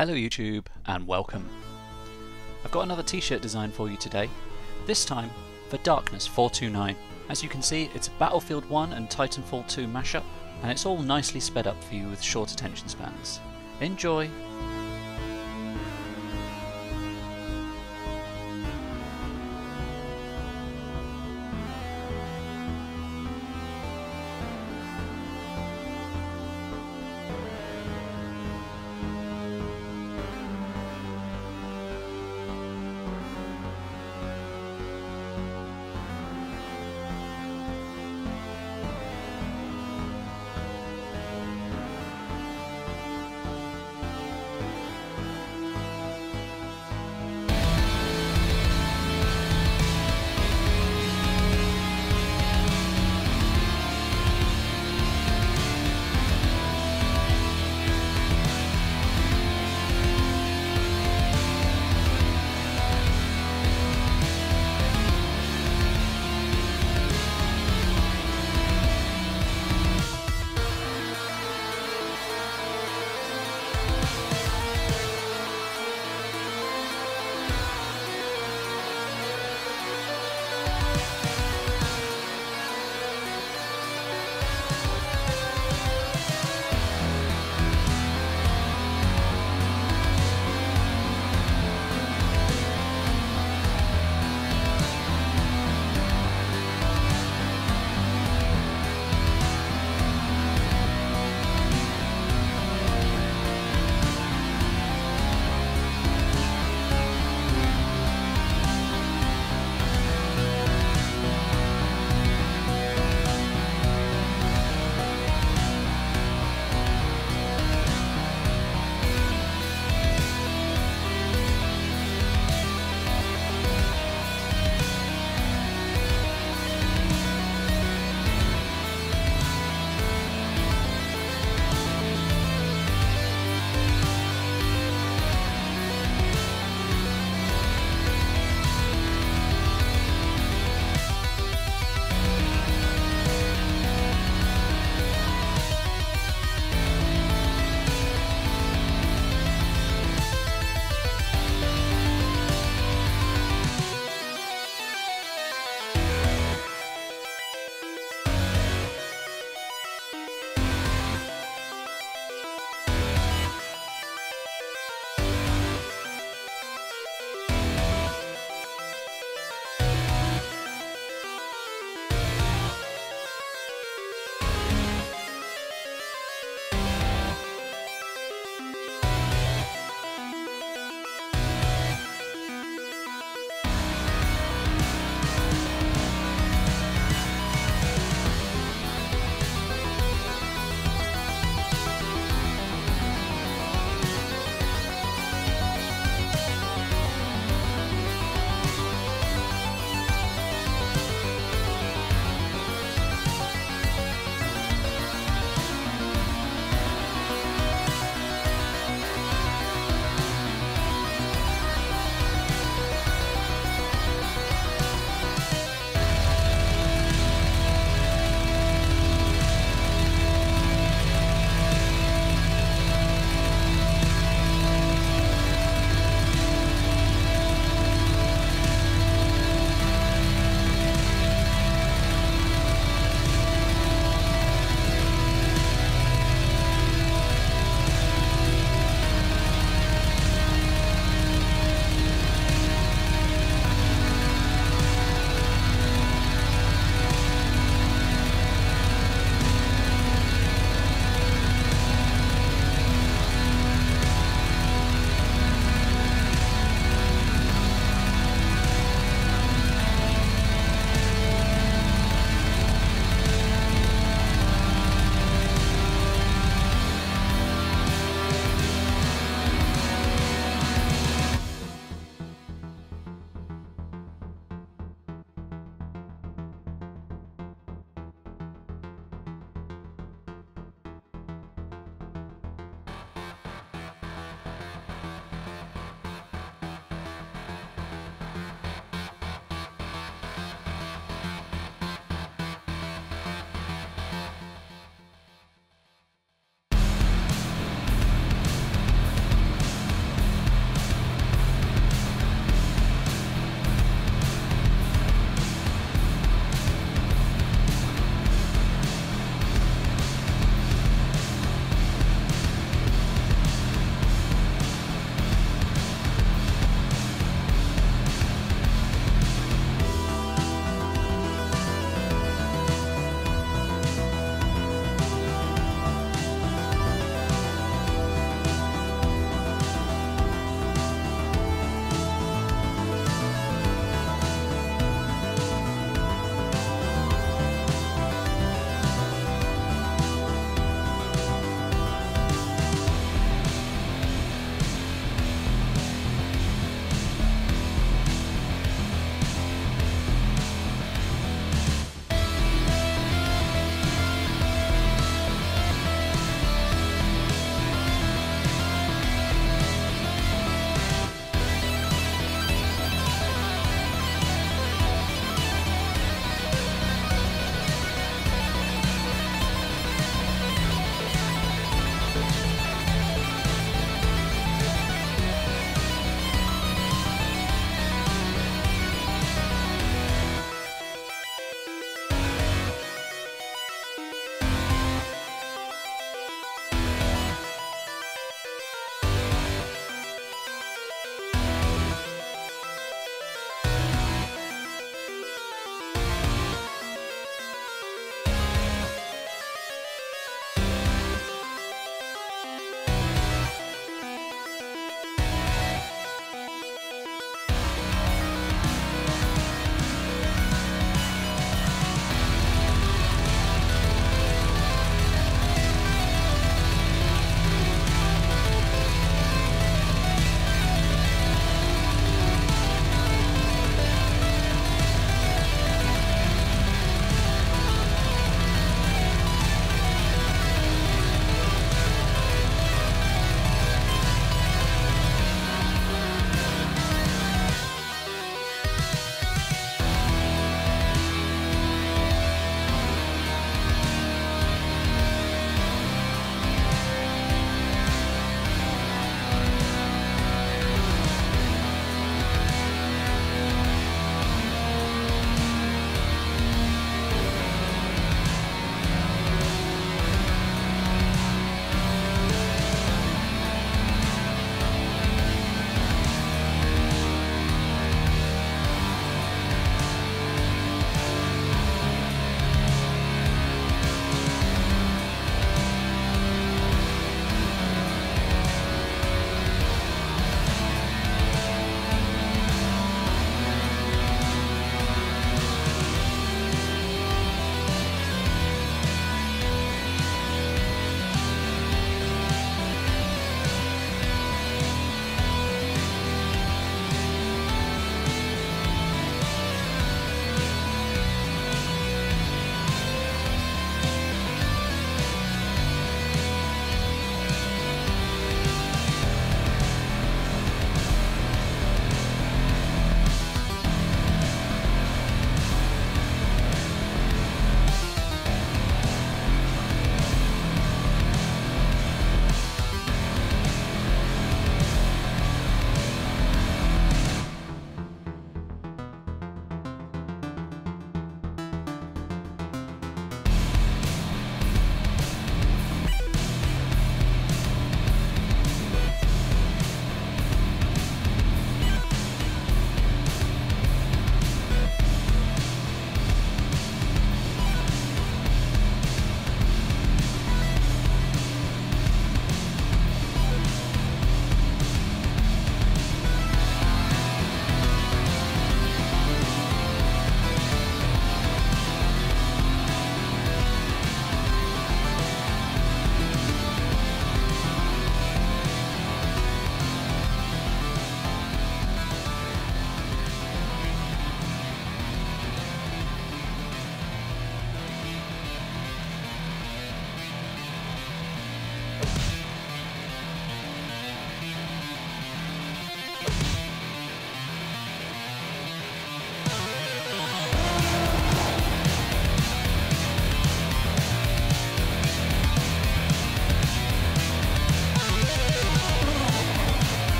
Hello YouTube and welcome. I've got another t-shirt design for you today, this time for Darkness 429. As you can see, it's a Battlefield 1 and Titanfall 2 mashup, and it's all nicely sped up for you with short attention spans. Enjoy!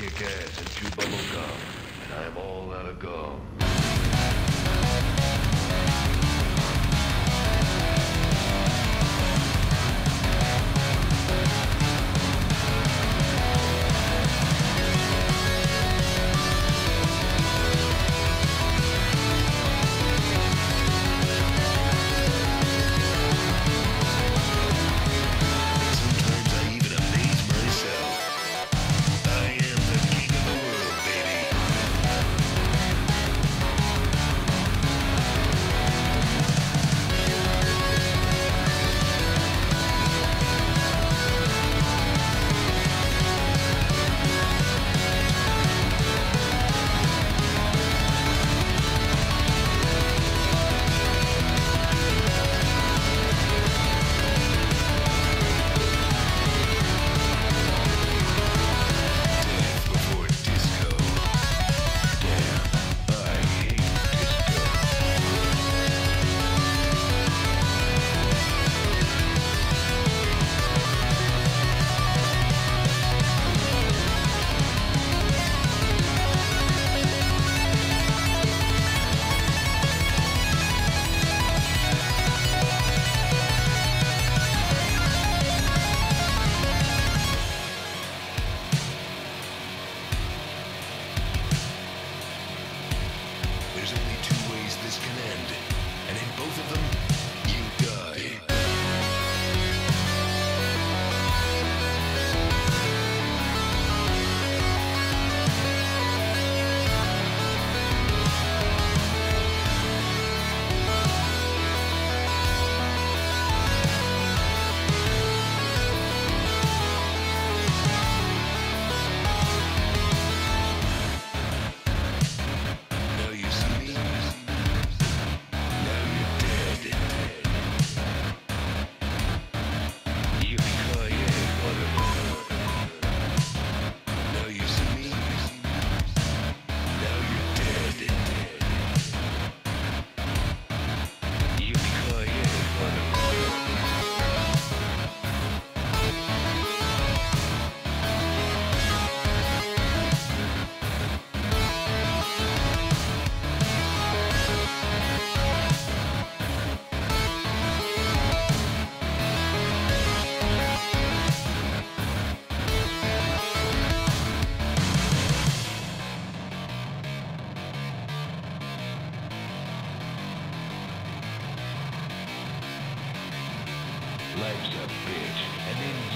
kick ass and chew bubble gum, and I am all out of gum. Life's a bitch, and then